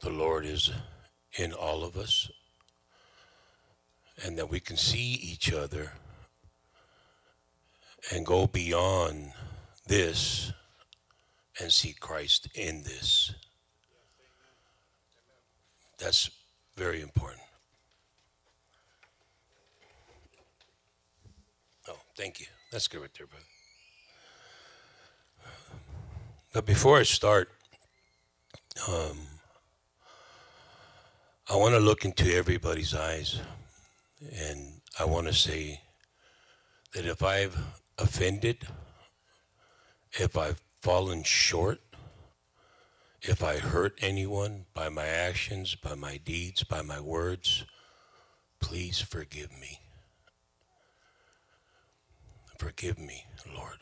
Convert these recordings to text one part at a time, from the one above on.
the Lord is in all of us, and that we can see each other and go beyond this and see Christ in this. That's very important. Oh, thank you. That's good right there, brother. But before I start, I want to look into everybody's eyes, and I want to say that if I've offended, if I've fallen short, if I hurt anyone by my actions, by my deeds, by my words, please forgive me. Forgive me, Lord,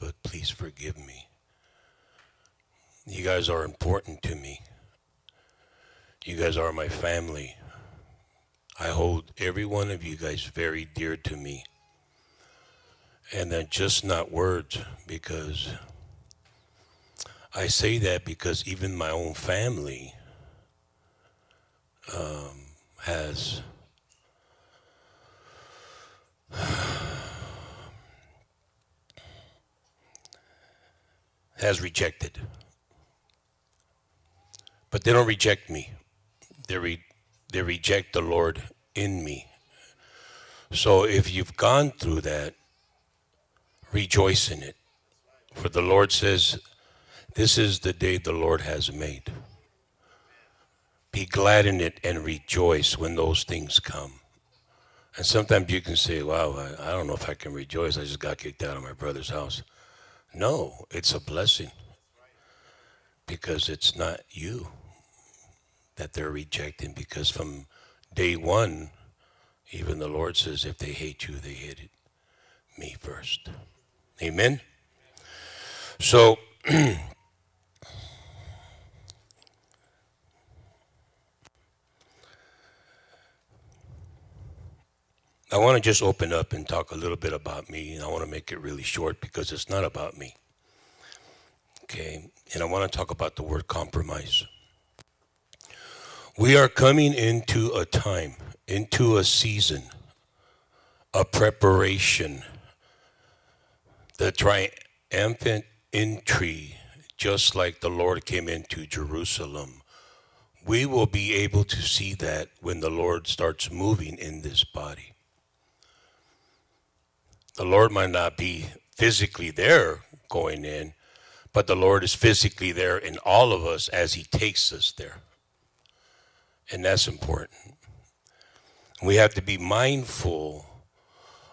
but please forgive me. You guys are important to me. You guys are my family. I hold every one of you guys very dear to me. And they're just not words, because I say that because even my own family has rejected. But they don't reject me. They reject the Lord in me. So if you've gone through that, rejoice in it. For the Lord says, this is the day the Lord has made. Be glad in it and rejoice when those things come. And sometimes you can say, wow, I don't know if I can rejoice. I just got kicked out of my brother's house. No, it's a blessing, because it's not you that they're rejecting, because from day one, even the Lord says, if they hate you, they hated me first. Amen? So, I want to just open up and talk a little bit about me, and I want to make it really short because it's not about me. Okay, and I want to talk about the word compromise. We are coming into a time, into a season, a preparation, the triumphant entry, just like the Lord came into Jerusalem. We will be able to see that when the Lord starts moving in this body. The Lord might not be physically there going in, but the Lord is physically there in all of us as he takes us there. And that's important. We have to be mindful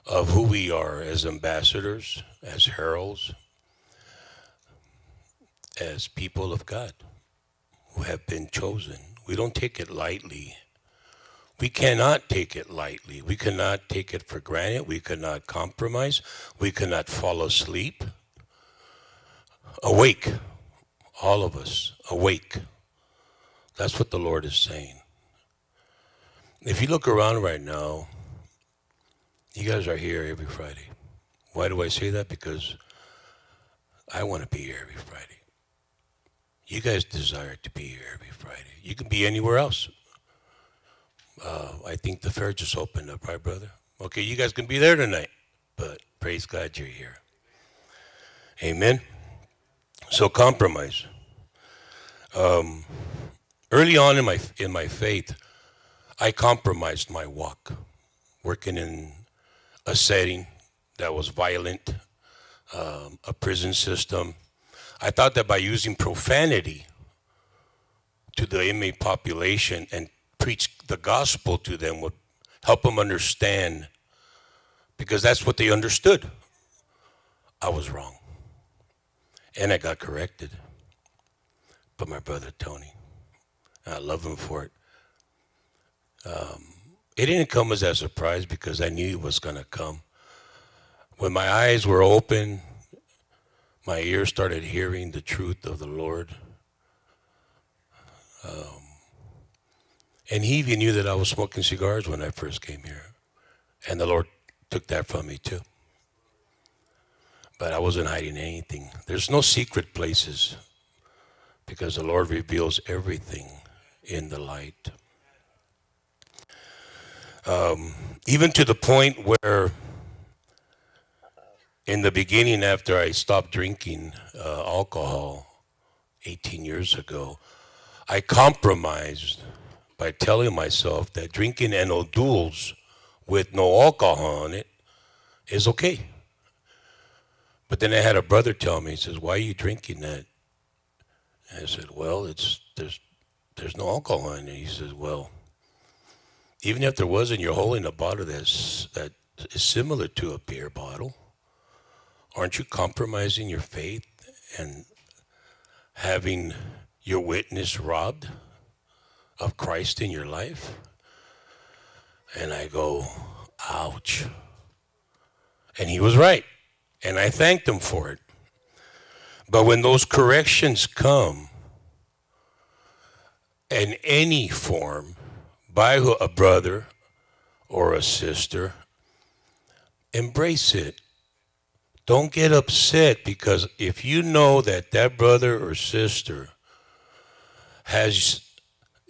of who we are as ambassadors, as heralds, as people of God who have been chosen. We don't take it lightly. We cannot take it lightly. We cannot take it for granted. We cannot compromise. We cannot fall asleep. Awake, all of us, awake. That's what the Lord is saying. If you look around right now, you guys are here every Friday. Why do I say that? Because I want to be here every Friday. You guys desire to be here every Friday. You can be anywhere else. I think the fair just opened up, right, brother? Okay, you guys can be there tonight, but praise God you're here. Amen. So compromise. Early on in my faith, I compromised my walk, working in a setting that was violent, a prison system. I thought that by using profanity to the inmate population and preach the gospel to them would help them understand, because that's what they understood. I was wrong. And I got corrected by my brother Tony. And I love him for it. It didn't come as a surprise, because I knew it was going to come. When my eyes were open, my ears started hearing the truth of the Lord. And he even knew that I was smoking cigars when I first came here. And the Lord took that from me too. But I wasn't hiding anything. There's no secret places, because the Lord reveals everything in the light. Even to the point where in the beginning, after I stopped drinking alcohol 18 years ago, I compromised by telling myself that drinking an O'Douls with no alcohol on it is okay. But then I had a brother tell me, he says, why are you drinking that? And I said, well, there's no alcohol in it. He says, well, even if there wasn't, you're holding a bottle that is similar to a beer bottle. Aren't you compromising your faith and having your witness robbed of Christ in your life? And I go, ouch. And he was right. And I thanked him for it. But when those corrections come in any form by a brother or a sister, embrace it. Don't get upset, because if you know that that brother or sister has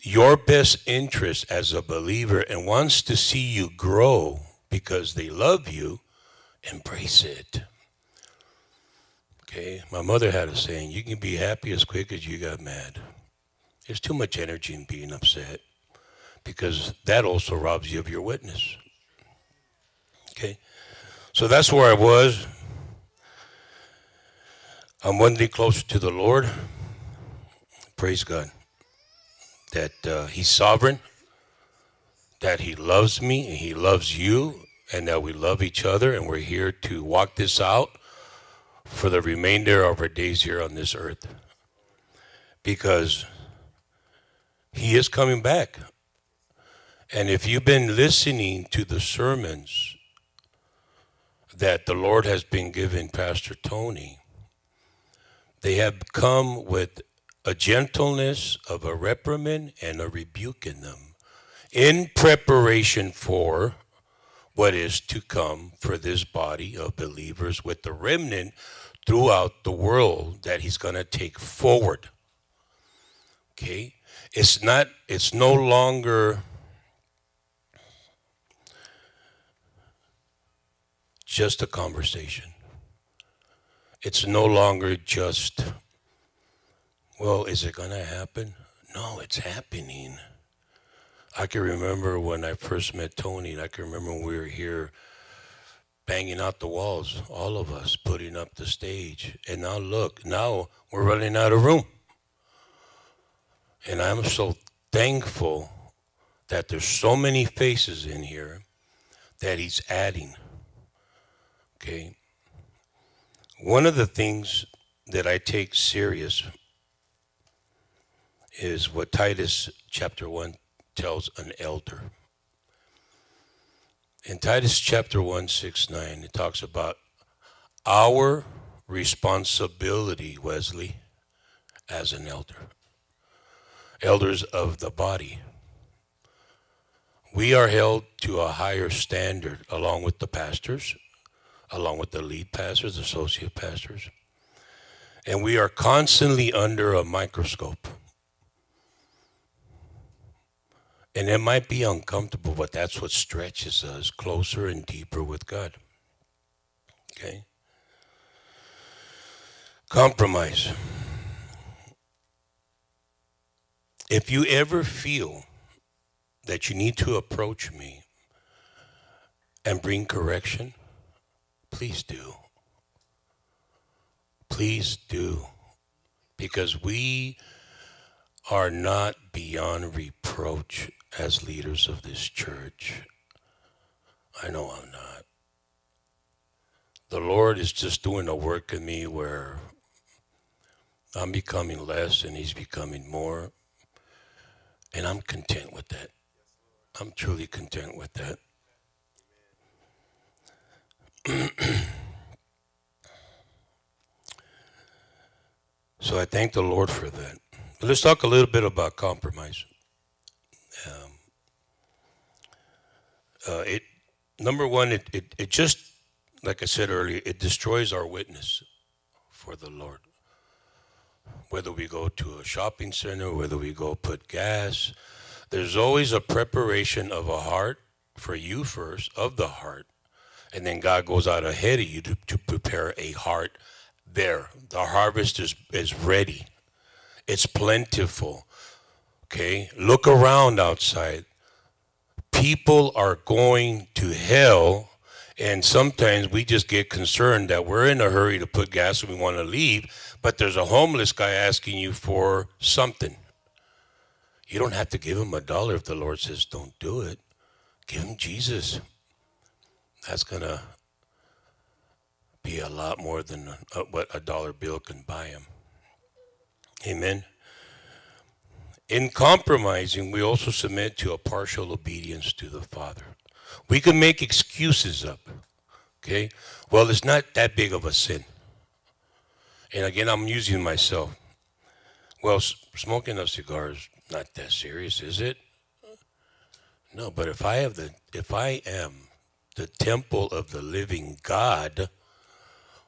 your best interest as a believer and wants to see you grow because they love you, embrace it. Okay, my mother had a saying, you can be happy as quick as you got mad. There's too much energy in being upset, because that also robs you of your witness. Okay, so that's where I was. I'm one day closer to the Lord. Praise God that He's sovereign, that He loves me and He loves you, and that we love each other, and we're here to walk this out for the remainder of our days here on this earth, because He is coming back. And if you've been listening to the sermons that the Lord has been giving Pastor Tony, they have come with a gentleness of a reprimand and a rebuke in them, in preparation for what is to come for this body of believers with the remnant throughout the world that He's going to take forward. Okay? It's no longer just a conversation. It's no longer just, well, is it going to happen? No, it's happening. I can remember when I first met Tony, and I can remember when we were here banging out the walls, all of us, putting up the stage. And now look, now we're running out of room. And I'm so thankful that there's so many faces in here that He's adding. Okay. One of the things that I take serious is what Titus chapter 1 tells an elder. In Titus chapter 1, 6, 9, it talks about our responsibility, Wesley, as an elder. Elders of the body. We are held to a higher standard, along with the pastors, along with the lead pastors, associate pastors. And we are constantly under a microscope. And it might be uncomfortable, but that's what stretches us closer and deeper with God. Okay? Compromise. If you ever feel that you need to approach me and bring correction, please do. Please do. Because we are not beyond reproach as leaders of this church. I know I'm not. The Lord is just doing a work in me where I'm becoming less and He's becoming more. And I'm content with that. I'm truly content with that. So I thank the Lord for that. But let's talk a little bit about compromise. Number one, it just, like I said earlier, it destroys our witness for the Lord. whether we go to a shopping center, whether we go put gas, there's always a preparation of a heart for you first, of the heart. And then God goes out ahead of you to prepare a heart there. The harvest is ready. It's plentiful. Okay? Look around outside. People are going to hell, and sometimes we just get concerned that we're in a hurry to put gas and we want to leave, but there's a homeless guy asking you for something. You don't have to give him $1 if the Lord says don't do it. Give him Jesus. That's going to be a lot more than what a dollar bill can buy him. Amen. In compromising, we also submit to a partial obedience to the Father. We can make excuses up. Okay? Well, it's not that big of a sin. And again, I'm using myself. Well, smoking a cigar is not that serious, is it? No, but if I am the temple of the living God,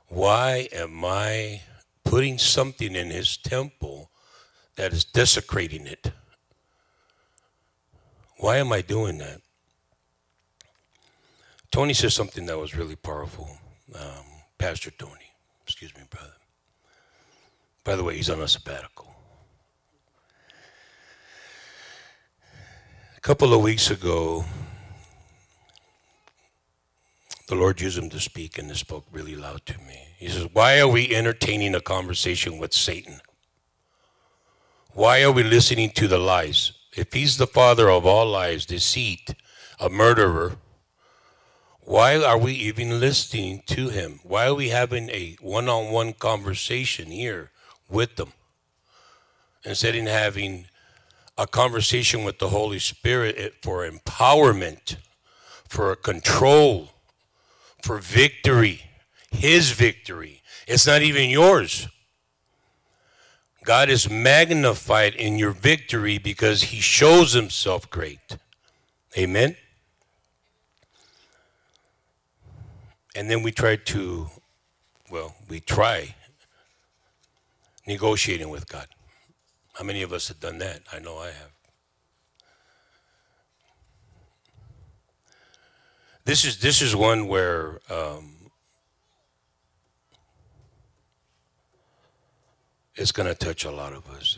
why am I putting something in his temple that is desecrating it? Why am I doing that? Tony said something that was really powerful. Pastor Tony, excuse me, brother. By the way, he's on a sabbatical. A couple of weeks ago, the Lord used him to speak, and he spoke really loud to me. He says, why are we entertaining a conversation with Satan? Why are we listening to the lies? If he's the father of all lies, deceit, a murderer, why are we even listening to him? Why are we having a one-on-one conversation here with them? Instead of having a conversation with the Holy Spirit for empowerment, for control, for victory, his victory. It's not even yours. God is magnified in your victory because he shows himself great. Amen? And then we try negotiating with God. How many of us have done that? I know I have. This is one where it's going to touch a lot of us,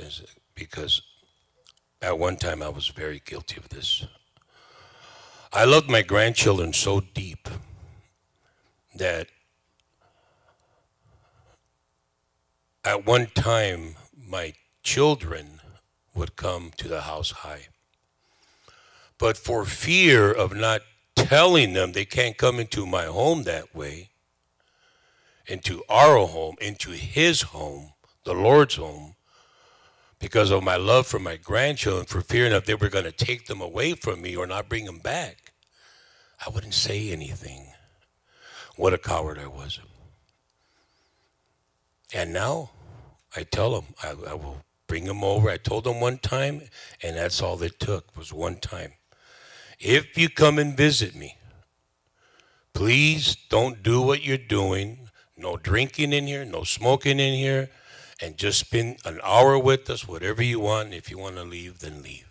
because at one time I was very guilty of this. I loved my grandchildren so deep that at one time my children would come to the house high. But for fear of not telling them they can't come into my home that way, into our home, into his home, the Lord's home, because of my love for my grandchildren, for fearing that they were going to take them away from me or not bring them back, I wouldn't say anything. What a coward I was. And now I tell them, I will bring them over. I told them one time, and that's all it took was one time. If you come and visit me, please don't do what you're doing. No drinking in here, no smoking in here, and just spend an hour with us, whatever you want. If you want to leave, then leave.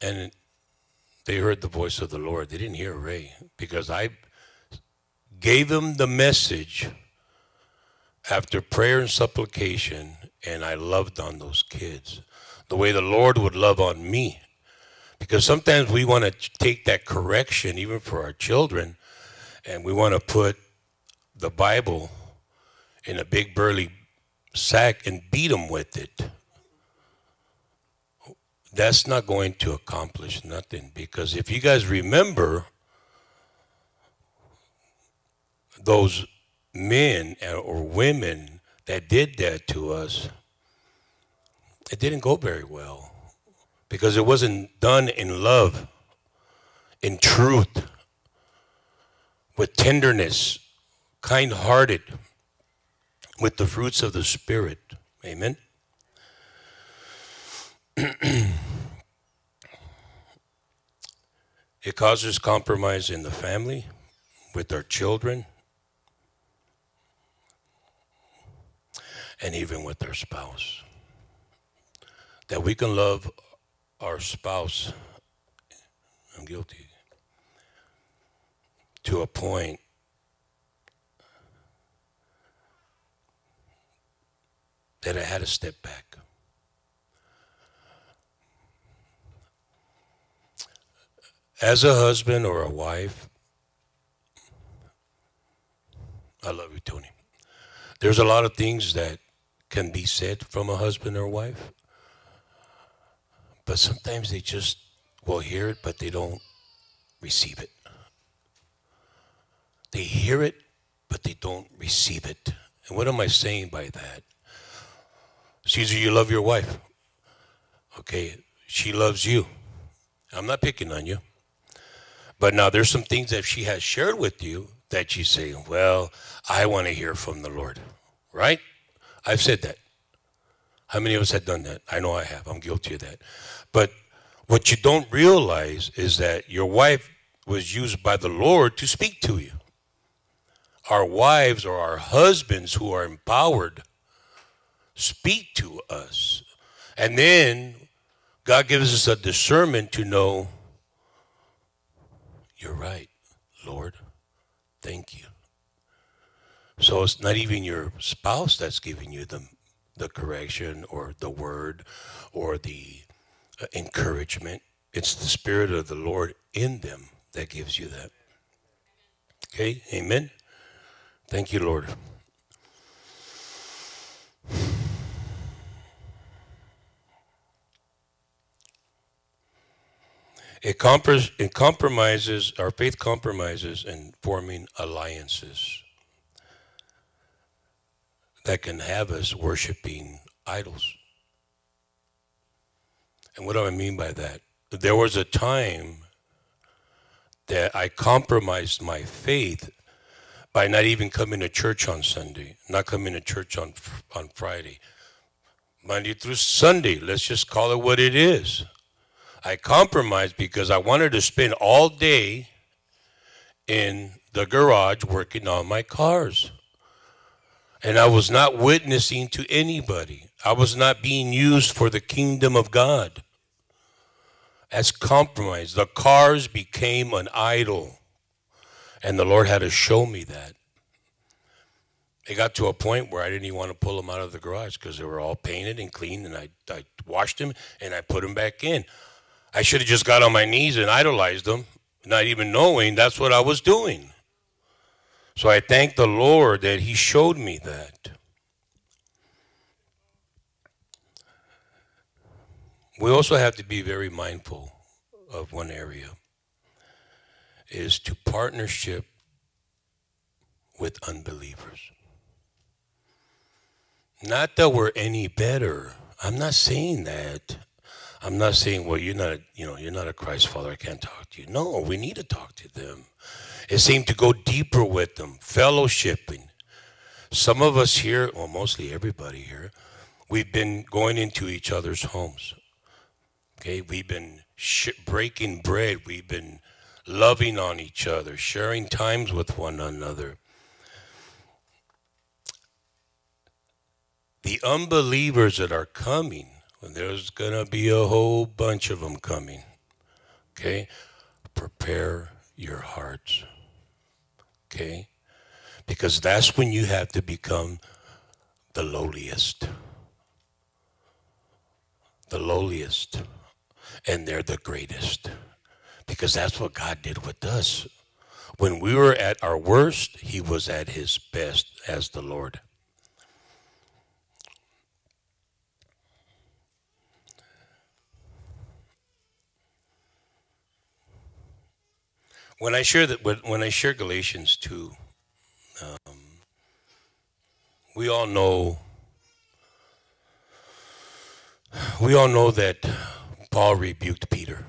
And they heard the voice of the Lord. They didn't hear Ray, because I gave him the message after prayer and supplication, and I loved on those kids the way the Lord would love on me. Because sometimes we want to take that correction, even for our children, and we want to put the Bible in a big burly sack and beat them with it. That's not going to accomplish nothing, because if you guys remember, those men or women that did that to us, it didn't go very well, because it wasn't done in love, in truth, with tenderness, kind-hearted, with the fruits of the Spirit. Amen? It causes compromise in the family, with our children. and even with their spouse. That we can love our spouse, I'm guilty, to a point that I had to step back. As a husband or a wife, I love you, Tony. There's a lot of things that can be said from a husband or wife, but sometimes they just will hear it, but they don't receive it. They hear it, but they don't receive it. And what am I saying by that? Caesar, you love your wife. Okay, she loves you. I'm not picking on you. But now there's some things that she has shared with you that you say, well, I want to hear from the Lord, right? I've said that. How many of us have done that? I know I have. I'm guilty of that. But what you don't realize is that your wife was used by the Lord to speak to you. Our wives or our husbands who are empowered speak to us. And then God gives us a discernment to know, you're right, Lord. Thank you. So it's not even your spouse that's giving you the correction or the word or the encouragement. It's the Spirit of the Lord in them that gives you that. Okay, amen. Thank you, Lord. It compromises, our faith compromises in forming alliances that can have us worshiping idols. And what do I mean by that? There was a time that I compromised my faith by not even coming to church on Sunday, not coming to church on Friday. Monday through Sunday, let's just call it what it is. I compromised because I wanted to spend all day in the garage working on my cars. And I was not witnessing to anybody. I was not being used for the kingdom of God. As compromise, the cars became an idol. And the Lord had to show me that. It got to a point where I didn't even want to pull them out of the garage because they were all painted and clean, and I washed them and I put them back in. I should have just got on my knees and idolized them, not even knowing that's what I was doing. So I thank the Lord that he showed me that. We also have to be very mindful of one area, is to partnership with unbelievers. Not that we're any better. I'm not saying that. I'm not saying, well, you're not a Christ follower. I can't talk to you. No, we need to talk to them. It seemed to go deeper with them, fellowshipping. Some of us here, well, mostly everybody here, we've been going into each other's homes. Okay, we've been breaking bread. We've been loving on each other, sharing times with one another. The unbelievers that are coming, well, there's going to be a whole bunch of them coming, okay? Prepare your hearts, okay? Because that's when you have to become the lowliest. The lowliest. And they're the greatest. Because that's what God did with us. When we were at our worst, he was at his best as the Lord. When I share that, when I share Galatians 2, we all know that Paul rebuked Peter.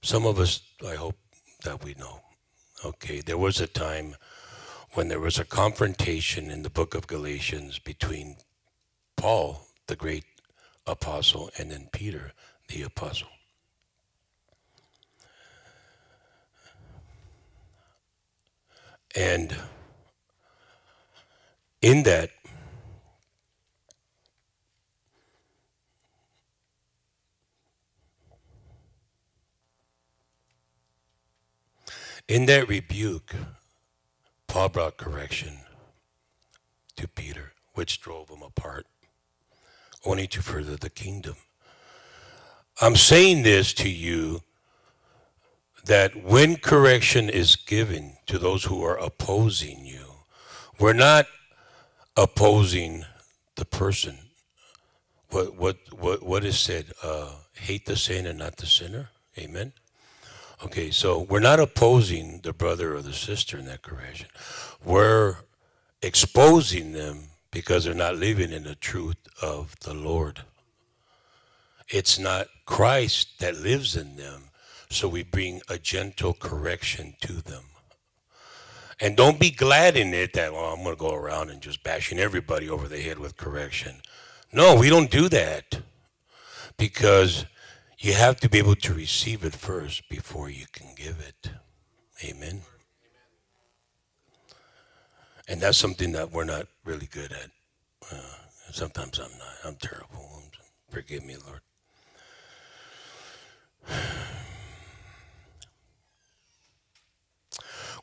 Some of us, I hope that we know. Okay, there was a time when there was a confrontation in the book of Galatians between Paul, the great apostle, and then Peter, the apostle. And in that, In that rebuke, Paul brought correction to Peter, which drove him apart, only to further the kingdom. I'm saying this to you, that when correction is given to those who are opposing you, we're not opposing the person. What is said? Hate the sin and not the sinner. Amen. Okay, so we're not opposing the brother or the sister in that correction. We're exposing them because they're not living in the truth of the Lord. It's not Christ that lives in them, so we bring a gentle correction to them. And don't be glad in it that, well, I'm going to go around and just bashing everybody over the head with correction. No, we don't do that, because you have to be able to receive it first before you can give it. Amen. And that's something that we're not really good at. Sometimes I'm not. I'm terrible. Forgive me, Lord.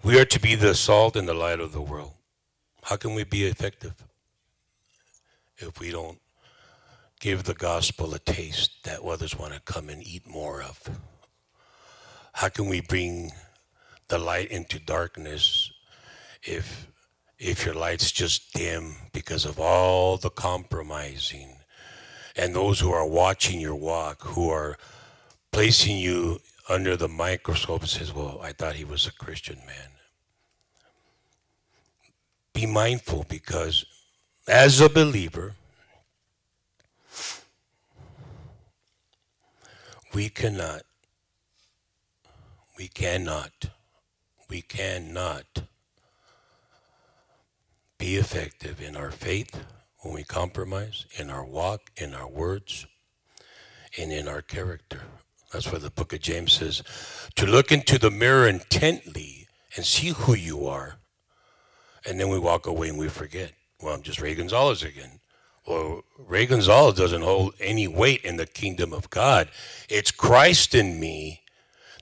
We are to be the salt and the light of the world. How can we be effective if we don't give the gospel a taste that others want to come and eat more of? How can we bring the light into darkness if your light's just dim because of all the compromising and those who are watching your walk, who are placing you under the microscope and says, well, I thought he was a Christian man. Be mindful, because as a believer, we cannot be effective in our faith when we compromise, in our walk, in our words, and in our character. That's where the book of James says, to look into the mirror intently and see who you are. And then we walk away and we forget. Well, I'm just Ray Gonzalez again. Well, Ray Gonzalez doesn't hold any weight in the kingdom of God. It's Christ in me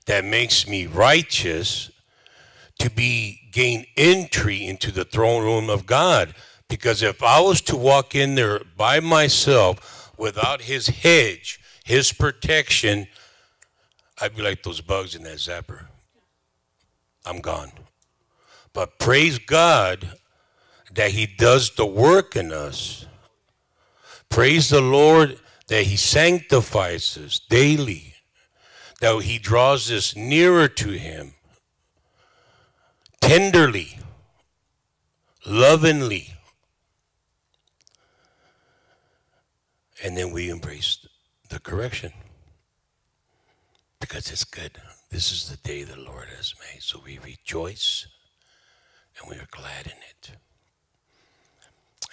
that makes me righteous to gain entry into the throne room of God. Because if I was to walk in there by myself without his hedge, his protection, I'd be like those bugs in that zapper. I'm gone. But praise God that he does the work in us. Praise the Lord that he sanctifies us daily, that he draws us nearer to him, tenderly, lovingly. And then we embrace the correction, because it's good. This is the day the Lord has made, so we rejoice and we are glad in it.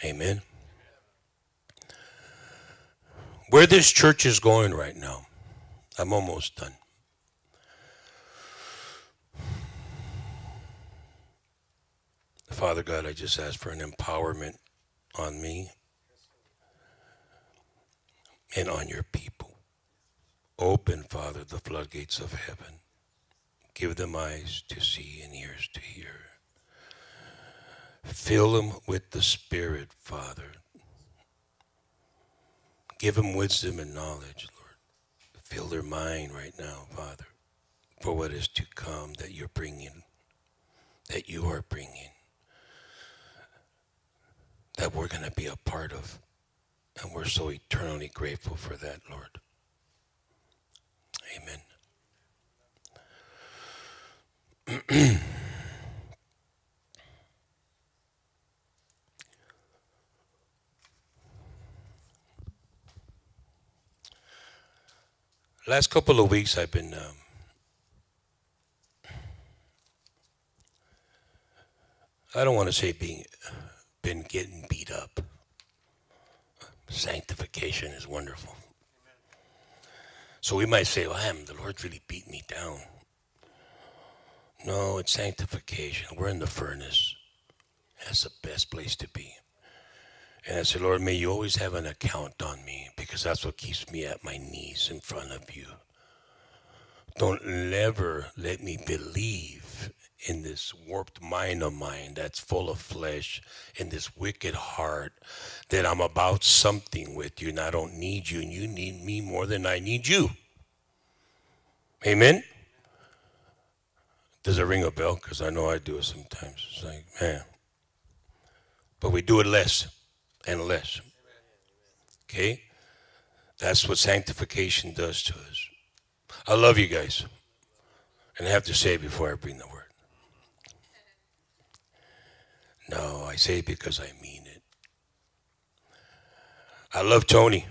Amen. Where this church is going right now, I'm almost done. Father God, I just ask for an empowerment on me and on your people. Open, Father, the floodgates of heaven. Give them eyes to see and ears to hear. Fill them with the Spirit, Father. Give them wisdom and knowledge, Lord. Fill their mind right now, Father, for what is to come that you're bringing, that you are bringing, that we're going to be a part of. And we're so eternally grateful for that, Lord. Amen. Last couple of weeks I've been I don't want to say been getting beat up. Sanctification is wonderful. So we might say, well, the Lord's really beat me down. No, it's sanctification. We're in the furnace. That's the best place to be. And I said, Lord, may you always have an account on me, because that's what keeps me at my knees in front of you. Don't ever let me believe in this warped mind of mine that's full of flesh, in this wicked heart, that I'm about something with you and I don't need you and you need me more than I need you. Amen? Does it ring a bell? Because I know I do it sometimes. It's like, man. But we do it less and less. Okay? That's what sanctification does to us. I love you guys. And I have to say it before I bring the word. No, I say it because I mean it. I love Tony.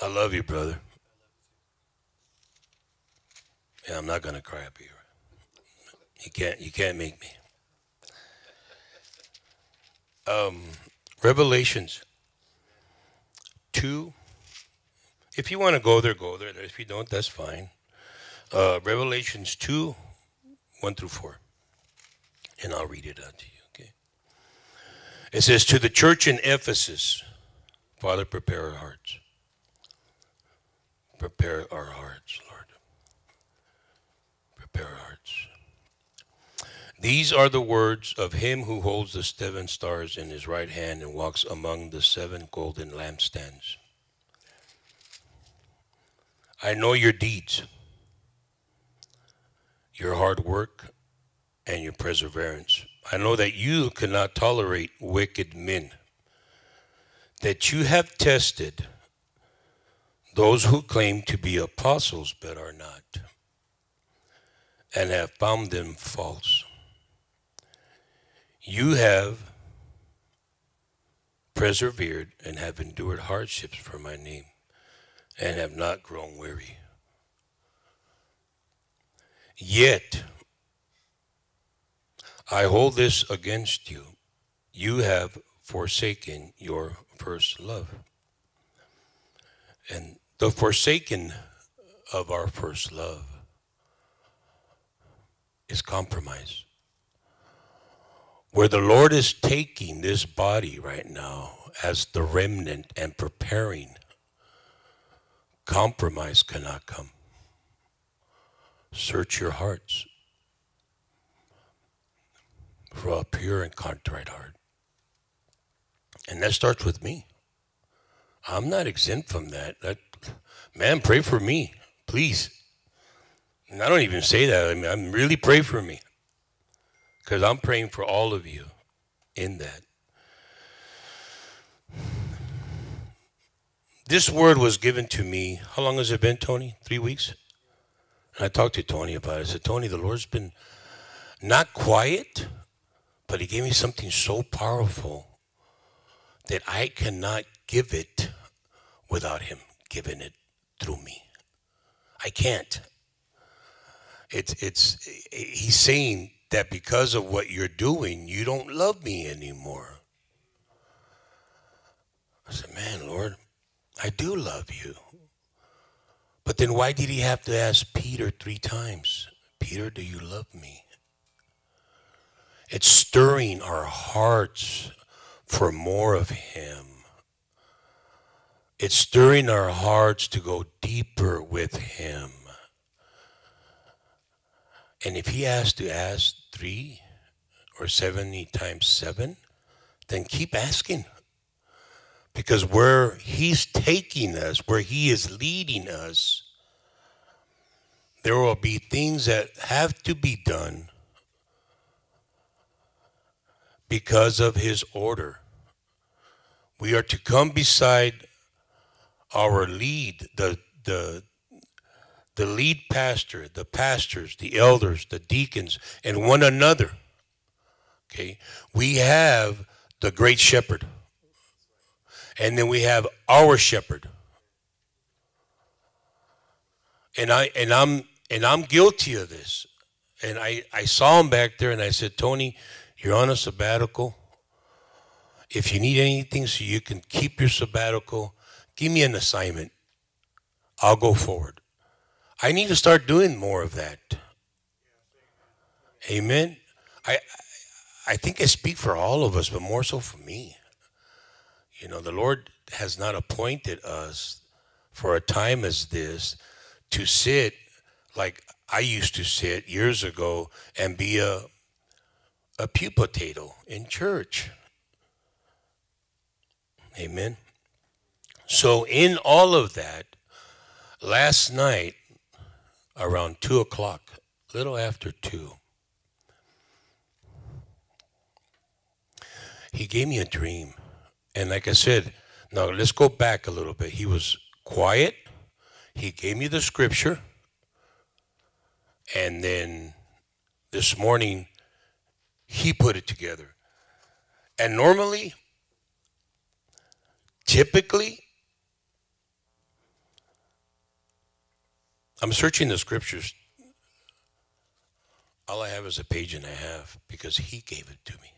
I love you, brother. Yeah, I'm not gonna cry up here. You can't make me. Revelations 2. If you want to go there, go there. If you don't, that's fine. Revelations 2, 1 through 4. And I'll read it out to you, okay? It says, to the church in Ephesus, Father, prepare our hearts. Prepare our hearts, Lord. Prepare our hearts. These are the words of him who holds the 7 stars in his right hand and walks among the 7 golden lampstands. I know your deeds, your hard work, and your perseverance. I know that you cannot tolerate wicked men, that you have tested those who claim to be apostles but are not, and have found them false. You have persevered and have endured hardships for my name, and have not grown weary. Yet, I hold this against you. You have forsaken your first love. And the forsaken of our first love is compromise. Where the Lord is taking this body right now as the remnant and preparing, compromise cannot come. Search your hearts for a pure and contrite heart. And that starts with me. I'm not exempt from that. Man, pray for me, please. And I don't even say that. I mean, I'm really pray for me, because I'm praying for all of you in that. This word was given to me, how long has it been, Tony? 3 weeks? And I talked to Tony about it. I said, Tony, the Lord's been not quiet, but he gave me something so powerful that I cannot give it without him giving it through me. I can't. He's saying that because of what you're doing, you don't love me anymore. I said, man, Lord, I do love you. But then why did he have to ask Peter 3 times? Peter, do you love me? It's stirring our hearts for more of him. It's stirring our hearts to go deeper with him. And if he has to ask 3 or 70 times 7, then keep asking. Because where he's taking us, where he is leading us, there will be things that have to be done because of his order. We are to come beside our lead, the lead pastor, the pastors, the elders, the deacons, and one another. Okay? We have the great shepherd. And then we have our shepherd. And I'm guilty of this. And I saw him back there and I said, Tony, you're on a sabbatical. If you need anything so you can keep your sabbatical, give me an assignment. I'll go forward. I need to start doing more of that. Amen. I think I speak for all of us, but more so for me. You know, the Lord has not appointed us for a time as this to sit like I used to sit years ago and be a pew potato in church. Amen. So in all of that, last night around 2 o'clock, little after 2, he gave me a dream. And like I said, now let's go back a little bit. He was quiet. He gave me the scripture. And then this morning, he put it together. And normally, typically, I'm searching the scriptures. All I have is a page and a half because he gave it to me.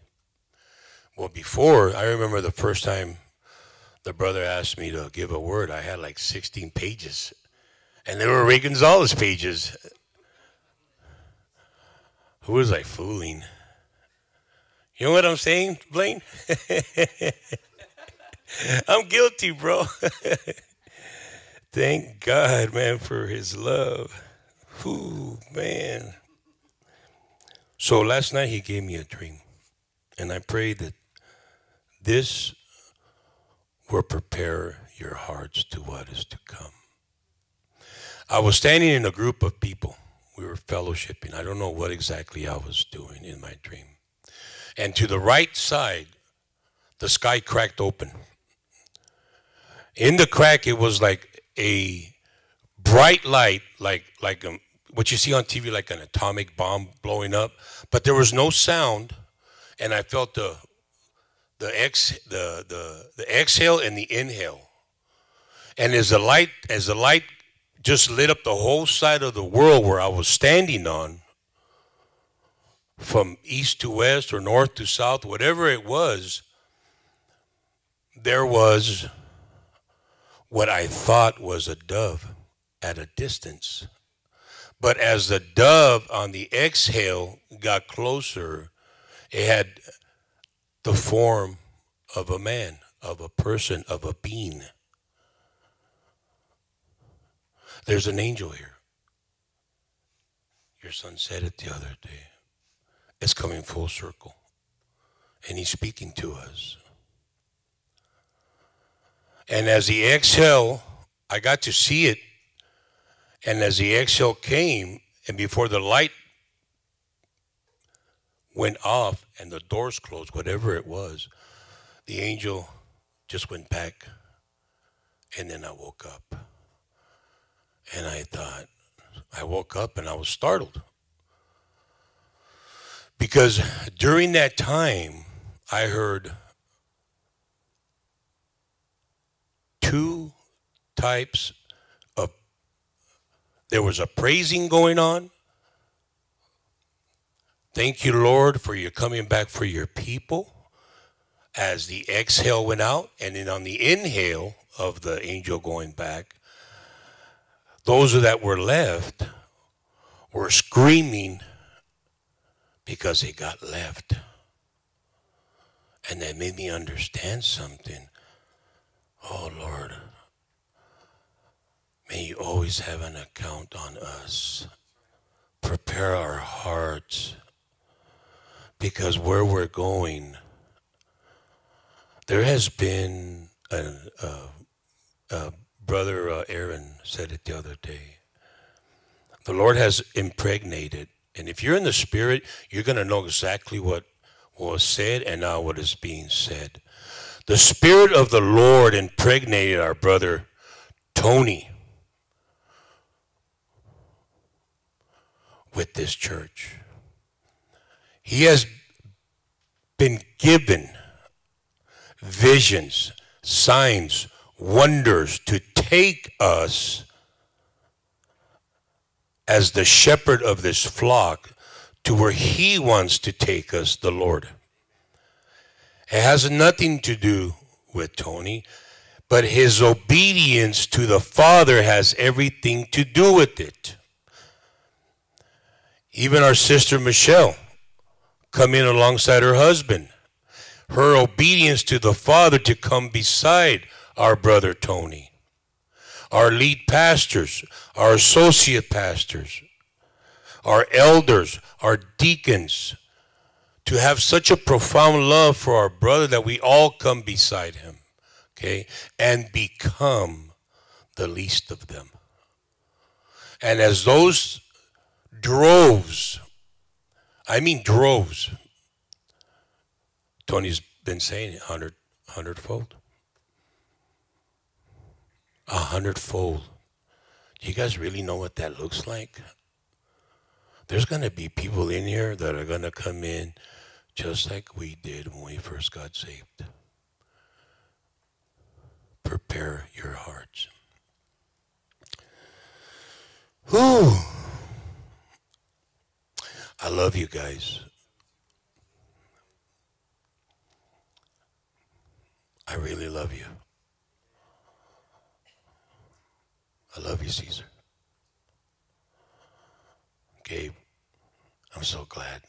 Well, before, I remember the first time the brother asked me to give a word, I had like 16 pages. And they were Ray Gonzalez pages. Who was I fooling? You know what I'm saying, Blaine? I'm guilty, bro. Thank God, man, for his love. Whew, man. So last night he gave me a dream. And I pray that this will prepare your hearts to what is to come. I was standing in a group of people. We were fellowshipping. I don't know what exactly I was doing in my dream. And to the right side, the sky cracked open. In the crack, it was like a bright light, like what you see on TV, like an atomic bomb blowing up. But there was no sound, and I felt the exhale and the inhale. And as the light just lit up the whole side of the world where I was standing on, from east to west or north to south, whatever it was, there was what I thought was a dove at a distance. But as the dove on the exhale got closer, it had the form of a man, of a person, of a being. There's an angel here. Your son said it the other day. It's coming full circle. And he's speaking to us. And as the exhale, I got to see it. And as the exhale came, and before the light went off and the doors closed, whatever it was, the angel just went back. And then I woke up. And I thought, I woke up and I was startled. Because during that time, I heard two types of, there was a praising going on. Thank you, Lord, for your coming back for your people. As the exhale went out, and then on the inhale of the angel going back, those that were left were screaming because they got left. And that made me understand something. Oh, Lord, may you always have an account on us. Prepare our hearts, because where we're going, there has been a Brother Aaron said it the other day. The Lord has impregnated. And if you're in the Spirit, you're going to know exactly what was said and now what is being said. The Spirit of the Lord impregnated our brother Tony with this church. He has been given visions, signs, wonders to take us as the shepherd of this flock to where he wants to take us, the Lord. It has nothing to do with Tony, but his obedience to the Father has everything to do with it. Even our sister Michelle, coming alongside her husband, her obedience to the Father to come beside our brother Tony, our lead pastors, our associate pastors, our elders, our deacons, to have such a profound love for our brother that we all come beside him, okay, and become the least of them. And as those droves, I mean droves, Tony's been saying it, hundredfold. 100-fold. Do you guys really know what that looks like? There's going to be people in here that are going to come in just like we did when we first got saved. Prepare your hearts. Whew. I love you guys. I really love you. I love you, Caesar. Gabe, I'm so glad.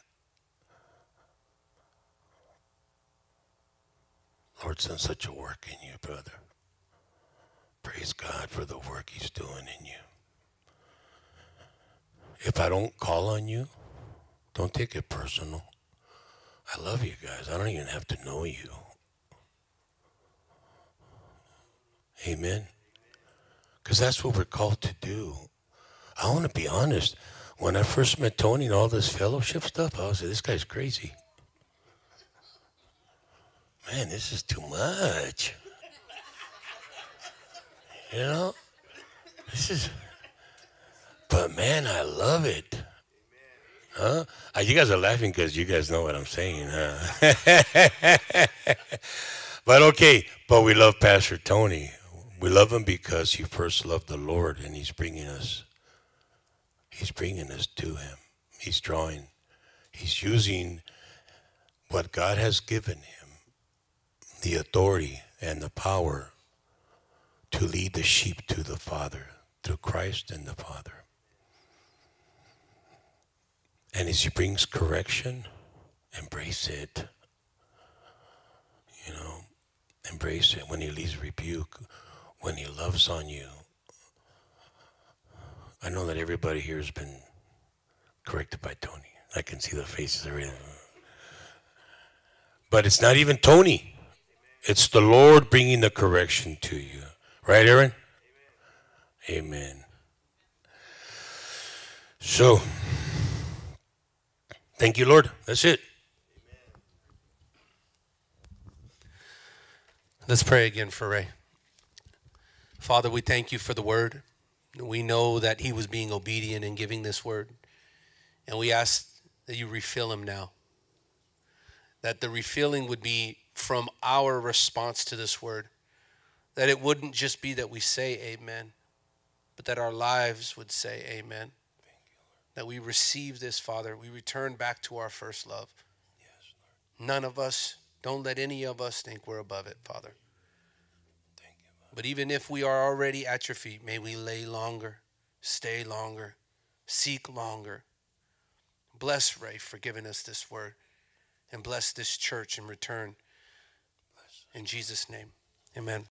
Lord's done such a work in you, brother. Praise God for the work he's doing in you. If I don't call on you, don't take it personal. I love you guys. I don't even have to know you. Amen. Because that's what we're called to do. I want to be honest. When I first met Tony and all this fellowship stuff, I was like, this guy's crazy. Man, this is too much. You know? This is... But, man, I love it. Huh? You guys are laughing because you guys know what I'm saying, huh? But, okay. But we love Pastor Tony. We love him because he first loved the Lord, and he's bringing us to him. He's drawing. He's using what God has given him, the authority and the power to lead the sheep to the Father, through Christ and the Father. And as he brings correction, embrace it. You know, embrace it. When he leaves rebuke, when he loves on you. I know that everybody here has been corrected by Tony. I can see the faces already. But it's not even Tony. It's the Lord bringing the correction to you. Right, Aaron? Amen. So, thank you, Lord. That's it. Let's pray again for Ray. Father, we thank you for the word. We know that he was being obedient in giving this word. And we ask that you refill him now. That the refilling would be from our response to this word. That it wouldn't just be that we say amen, but that our lives would say amen. Thank you, Lord. That we receive this, Father. We return back to our first love. Yes, Lord. None of us, don't let any of us think we're above it, Father. But even if we are already at your feet, may we lay longer, stay longer, seek longer. Bless Ray for giving us this word, and bless this church in return. In Jesus' name, amen.